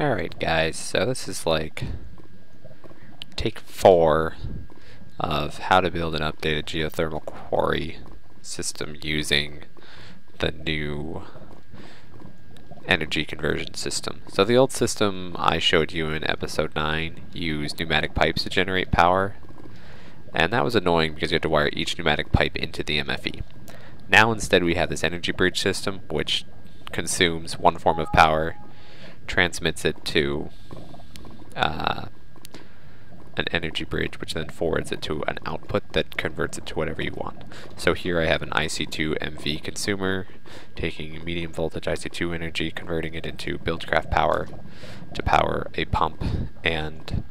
Alright guys, so this is like take 4 of how to build an updated geothermal quarry system using the new energy conversion system. So the old system I showed you in episode 9 used pneumatic pipes to generate power, and that was annoying because you had to wire each pneumatic pipe into the MFE. Now instead we have this energy bridge system which consumes one form of power, transmits it to an energy bridge, which then forwards it to an output that converts it to whatever you want. So here I have an IC2MV consumer taking medium voltage IC2 energy, converting it into Buildcraft power to power a pump and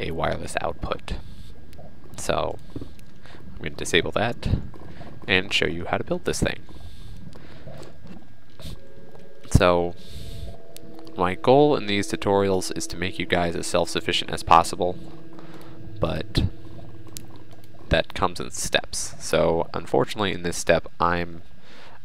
a wireless output. So I'm going to disable that and show you how to build this thing. So my goal in these tutorials is to make you guys as self-sufficient as possible, but that comes in steps. So unfortunately in this step I'm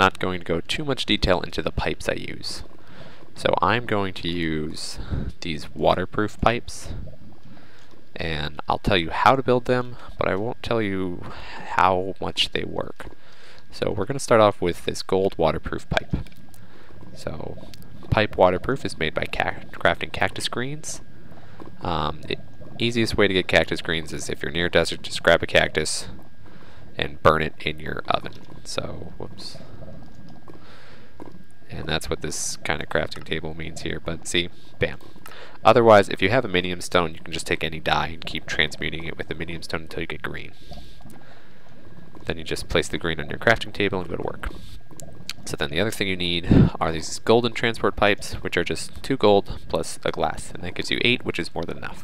not going to go too much detail into the pipes I use. So I'm going to use these waterproof pipes, and I'll tell you how to build them, but I won't tell you how much they work. So we're going to start off with this gold waterproof pipe. So pipe waterproof is made by crafting cactus greens. The easiest way to get cactus greens is if you're near a desert, just grab a cactus and burn it in your oven. So, whoops. And that's what this kind of crafting table means here, but see, bam. Otherwise, if you have a Minium Stone, you can just take any dye and keep transmuting it with the Minium Stone until you get green. Then you just place the green on your crafting table and go to work. So then the other thing you need are these golden transport pipes, which are just 2 gold plus a glass, and that gives you 8, which is more than enough.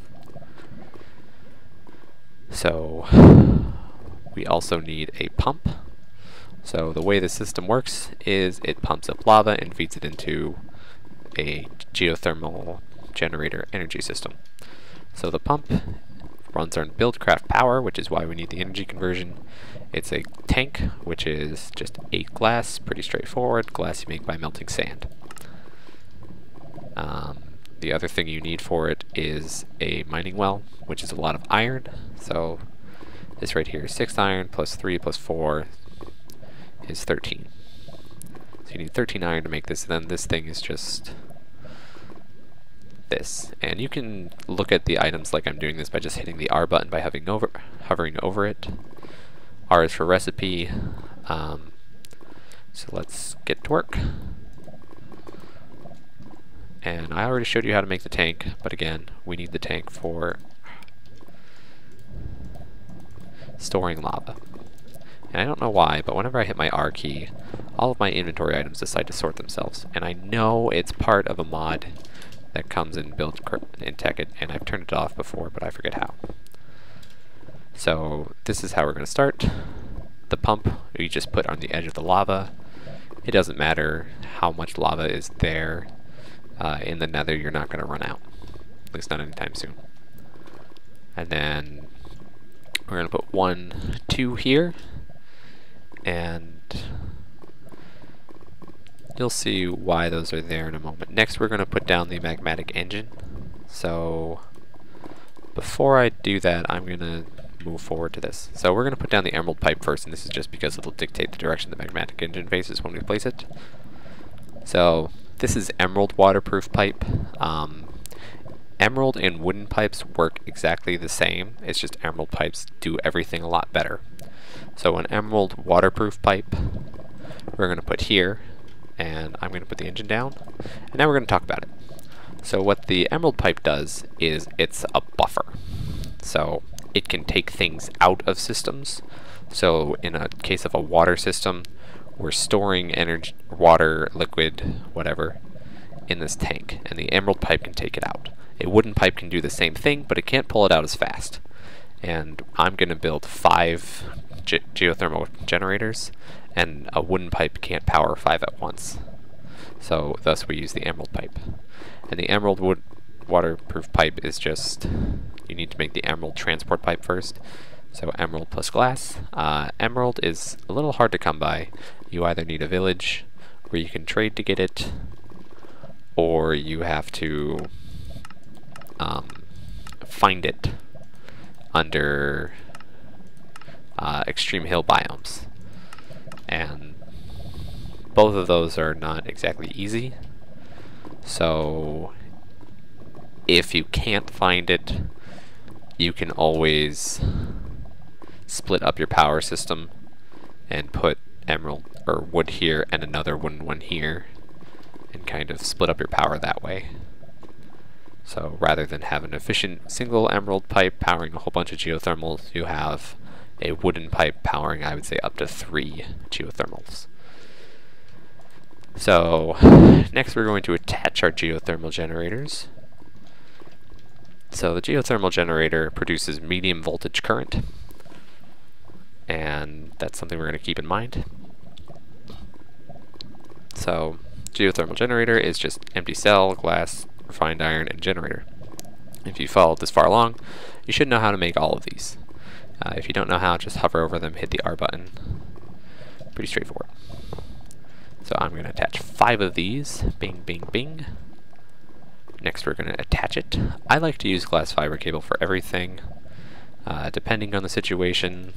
So we also need a pump. So the way the system works is it pumps up lava and feeds it into a geothermal generator energy system. So the pump runs on Buildcraft power, which is why we need the energy conversion. It's a tank, which is just 8 glass, pretty straightforward. Glass you make by melting sand. The other thing you need for it is a mining well, which is a lot of iron. So this right here is 6 iron plus 3 plus 4 is 13. So you need 13 iron to make this, and then this thing is just this. And you can look at the items like I'm doing this by just hitting the R button by hovering over it. R is for recipe. So let's get to work. And I already showed you how to make the tank, but again, we need the tank for storing lava. And I don't know why, but whenever I hit my R key, all of my inventory items decide to sort themselves. And I know it's part of a mod that comes in Tekkit, and I've turned it off before, but I forget how. So this is how we're going to start. The pump we just put on the edge of the lava. It doesn't matter how much lava is there in the nether, you're not going to run out, at least not anytime soon. And then we're going to put 1, 2 here, and you'll see why those are there in a moment. Next we're going to put down the magmatic engine. So before I do that, I'm going to move forward to this. So we're going to put down the emerald pipe first, and this is just because it'll dictate the direction the magmatic engine faces when we place it. So this is emerald waterproof pipe. Emerald and wooden pipes work exactly the same, it's just emerald pipes do everything a lot better. So an emerald waterproof pipe we're going to put here, and I'm going to put the engine down, and now we're going to talk about it. So what the emerald pipe does is it's a buffer. So it can take things out of systems. So in a case of a water system, we're storing energy, water, liquid, whatever, in this tank, and the emerald pipe can take it out. A wooden pipe can do the same thing, but it can't pull it out as fast. And I'm going to build 5 geothermal generators, and a wooden pipe can't power 5 at once. So thus we use the emerald pipe. And the emerald waterproof pipe is just, you need to make the emerald transport pipe first. So emerald plus glass. Emerald is a little hard to come by. You either need a village where you can trade to get it, or you have to find it under extreme hill biomes, and both of those are not exactly easy. So if you can't find it, you can always split up your power system and put emerald or wood here and another wooden one here, and kind of split up your power that way. So rather than have an efficient single emerald pipe powering a whole bunch of geothermals, you have a wooden pipe powering, I would say, up to 3 geothermals. So next we're going to attach our geothermal generators. So the geothermal generator produces medium voltage current, and that's something we're going to keep in mind. So geothermal generator is just empty cell, glass, refined iron, and generator. If you followed this far along, you should know how to make all of these. If you don't know how, just hover over them, hit the R button. Pretty straightforward. So I'm going to attach 5 of these. Bing, bing, bing. Next we're going to attach it. I like to use glass fiber cable for everything. Depending on the situation,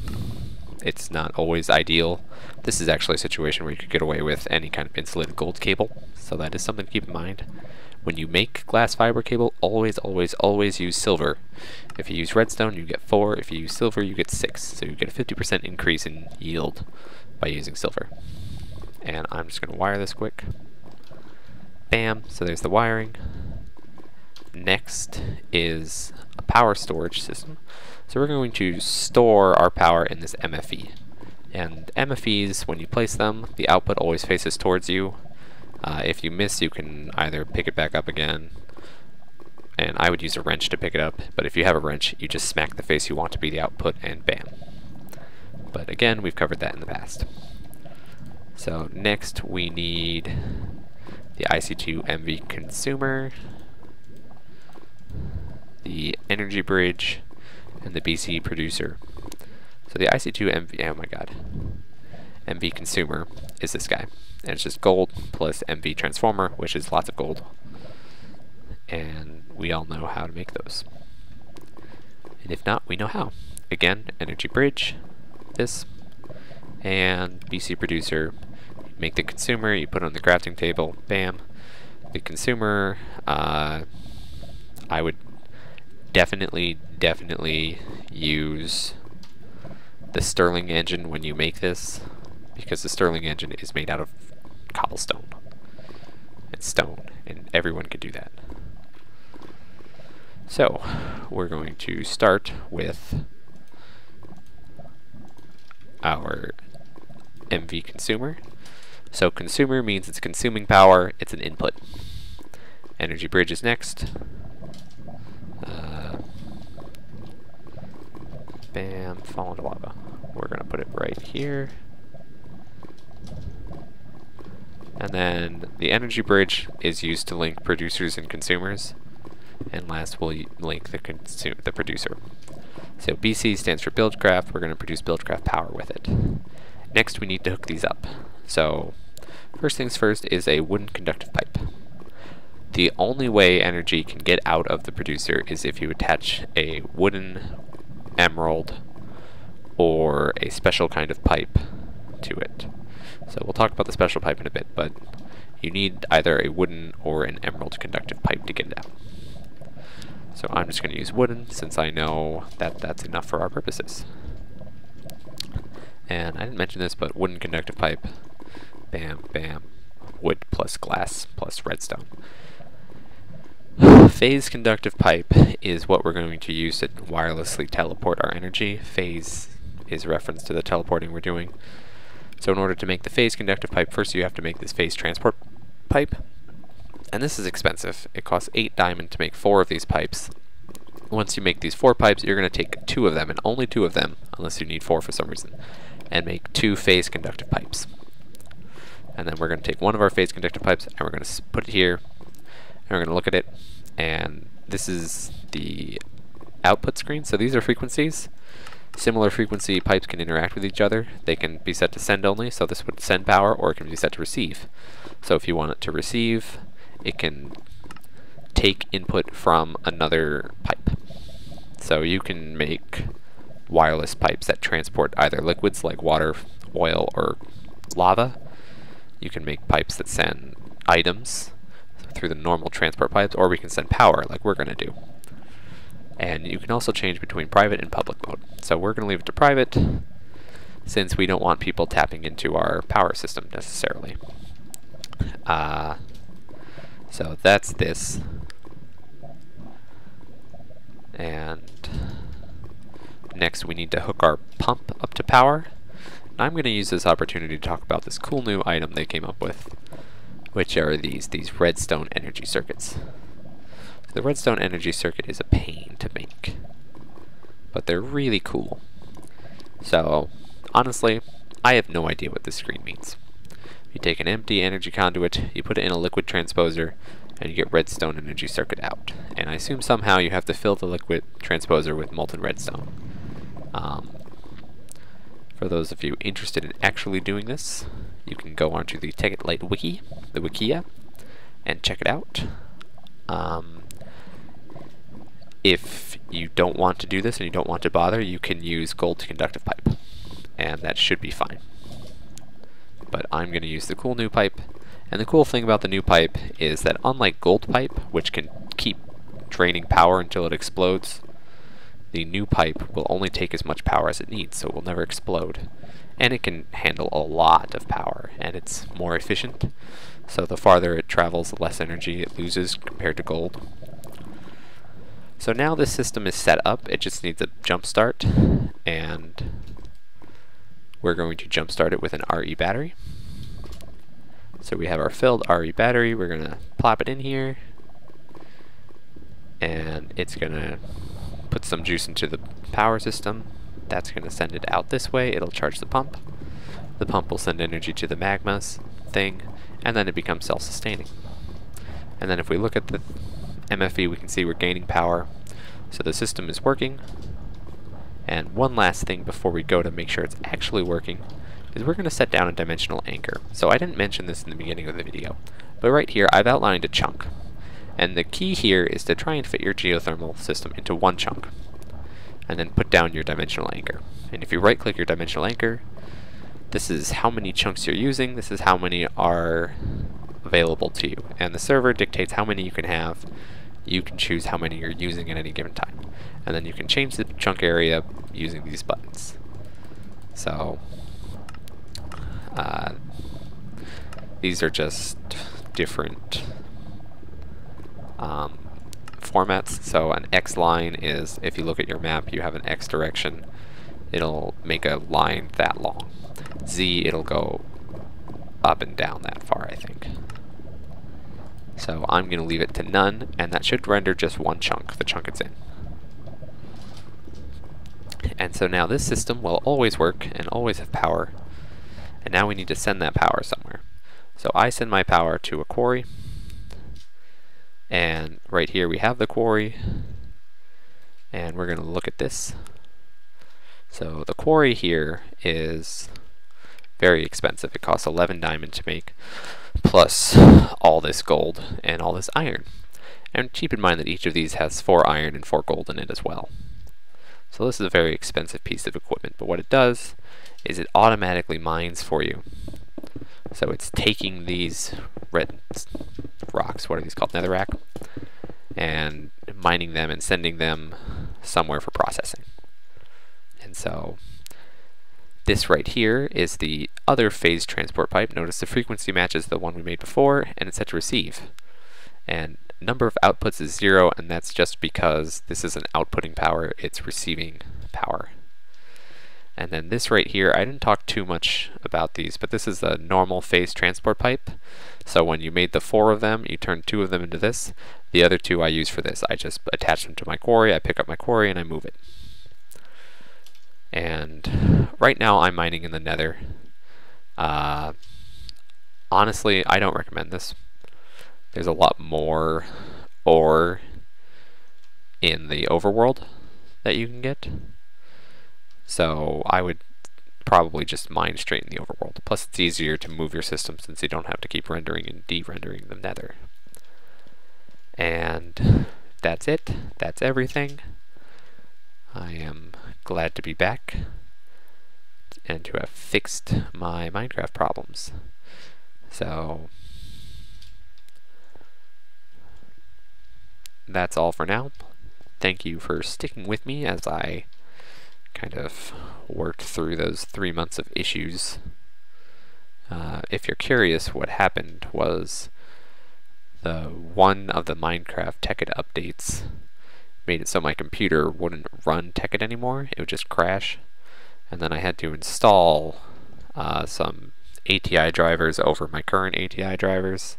it's not always ideal. This is actually a situation where you could get away with any kind of insulated gold cable, so that is something to keep in mind. When you make glass fiber cable, always, always, always use silver. If you use redstone, you get 4. If you use silver, you get 6. So you get a 50% increase in yield by using silver. And I'm just going to wire this quick. Bam, so there's the wiring. Next is a power storage system. So we're going to store our power in this MFE. And MFEs, when you place them, the output always faces towards you. If you miss, you can either pick it back up again, and I would use a wrench to pick it up, but if you have a wrench, you just smack the face you want to be the output, and bam. But again, we've covered that in the past. So next we need the IC2MV consumer, the energy bridge, and the BC producer. So the IC2MV, oh my god, MV consumer is this guy. And it's just gold plus MV transformer, which is lots of gold. And we all know how to make those. And if not, we know how. Again, energy bridge, this, and BC producer. You make the consumer, you put it on the crafting table, bam. The consumer, I would definitely, definitely use the Stirling engine when you make this, because the Stirling engine is made out of cobblestone and stone, and everyone can do that. So we're going to start with our MV consumer. So consumer means it's consuming power, it's an input. Energy bridge is next. Bam, fall into lava. We're gonna put it right here. And then the energy bridge is used to link producers and consumers. And last, we'll link the producer. So BC stands for Buildcraft. We're going to produce Buildcraft power with it. Next, we need to hook these up. So first things first is a wooden conductive pipe. The only way energy can get out of the producer is if you attach a wooden emerald or a special kind of pipe to it. So we'll talk about the special pipe in a bit, but you need either a wooden or an emerald conductive pipe to get it out. So I'm just going to use wooden, since I know that that's enough for our purposes. And I didn't mention this, but wooden conductive pipe, bam, bam, wood plus glass plus redstone. Phase conductive pipe is what we're going to use to wirelessly teleport our energy. Phase is reference to the teleporting we're doing. So in order to make the phase conductive pipe, first you have to make this phase transport pipe. And this is expensive. It costs 8 diamond to make 4 of these pipes. Once you make these 4 pipes, you're going to take 2 of them, and only 2 of them, unless you need 4 for some reason, and make 2 phase conductive pipes. And then we're going to take one of our phase conductive pipes, and we're going to put it here, and we're going to look at it, and this is the output screen. So these are frequencies. Similar frequency pipes can interact with each other. They can be set to send only, so this would send power, or it can be set to receive. So if you want it to receive, it can take input from another pipe. So you can make wireless pipes that transport either liquids like water, oil, or lava. You can make pipes that send items through the normal transport pipes, or we can send power like we're going to do. And you can also change between private and public mode. So we're going to leave it to private since we don't want people tapping into our power system necessarily. So that's this. And next we need to hook our pump up to power. And I'm going to use this opportunity to talk about this cool new item they came up with, which are these redstone energy circuits. The redstone energy circuit is a pain to make, but they're really cool. So honestly, I have no idea what this screen means. You take an empty energy conduit, you put it in a liquid transposer, and you get redstone energy circuit out. And I assume somehow you have to fill the liquid transposer with molten redstone. For those of you interested in actually doing this, you can go onto the Tekkit Lite wiki, the wikia, and check it out. If you don't want to do this and you don't want to bother, you can use gold to conductive pipe, and that should be fine. But I'm going to use the cool new pipe, and the cool thing about the new pipe is that unlike gold pipe, which can keep draining power until it explodes, the new pipe will only take as much power as it needs, so it will never explode. And it can handle a lot of power, and it's more efficient, so the farther it travels, the less energy it loses compared to gold. So now this system is set up, it just needs a jump start, and we're going to jump start it with an RE battery. So we have our filled RE battery, we're going to plop it in here, and it's going to put some juice into the power system. That's going to send it out this way, it'll charge the pump. The pump will send energy to the magmas thing, and then it becomes self-sustaining. And then if we look at the MFE, we can see we're gaining power, so the system is working. And one last thing before we go to make sure it's actually working is we're going to set down a dimensional anchor. So I didn't mention this in the beginning of the video, but right here I've outlined a chunk, and the key here is to try and fit your geothermal system into one chunk and then put down your dimensional anchor. And if you right click your dimensional anchor, this is how many chunks you're using, this is how many are available to you, and the server dictates how many you can have. You can choose how many you're using at any given time, and then you can change the chunk area using these buttons. So these are just different formats. So an X line is, if you look at your map, you have an X direction, it'll make a line that long. Z, it'll go up and down that far, I think. So I'm going to leave it to none, and that should render just one chunk, the chunk it's in. And so now this system will always work and always have power, and now we need to send that power somewhere. So I send my power to a quarry, and right here we have the quarry, and we're going to look at this. So the quarry here is very expensive. It costs 11 diamond to make, plus all this gold and all this iron. And keep in mind that each of these has 4 iron and 4 gold in it as well. So this is a very expensive piece of equipment, but what it does is it automatically mines for you. So it's taking these red rocks, what are these called, netherrack, and mining them and sending them somewhere for processing. And so this right here is the other phase transport pipe. Notice the frequency matches the one we made before, and it's set to receive. And number of outputs is 0, and that's just because this isn't outputting power, it's receiving power. And then this right here, I didn't talk too much about these, but this is the normal phase transport pipe. So when you made the 4 of them, you turned 2 of them into this. The other 2 I use for this. I just attach them to my quarry, I pick up my quarry, and I move it. And right now I'm mining in the nether. Honestly, I don't recommend this. There's a lot more ore in the overworld that you can get, so I would probably just mine straight in the overworld. Plus it's easier to move your system since you don't have to keep rendering and de-rendering the nether. And that's it. That's everything. I am glad to be back and to have fixed my Minecraft problems. So that's all for now. Thank you for sticking with me as I kind of worked through those 3 months of issues. If you're curious, what happened was one of the Minecraft Tekkit updates made it so my computer wouldn't run Tekkit anymore. It would just crash. And then I had to install some ATI drivers over my current ATI drivers.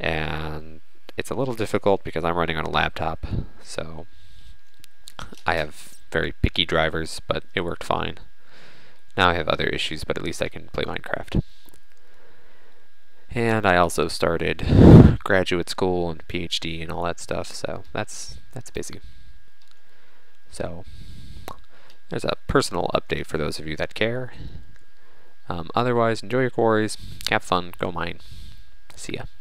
And it's a little difficult because I'm running on a laptop, so I have very picky drivers, but it worked fine. Now I have other issues, but at least I can play Minecraft. And I also started graduate school and PhD and all that stuff, so that's busy. So there's a personal update for those of you that care. Otherwise, enjoy your quarries, have fun, go mine. See ya.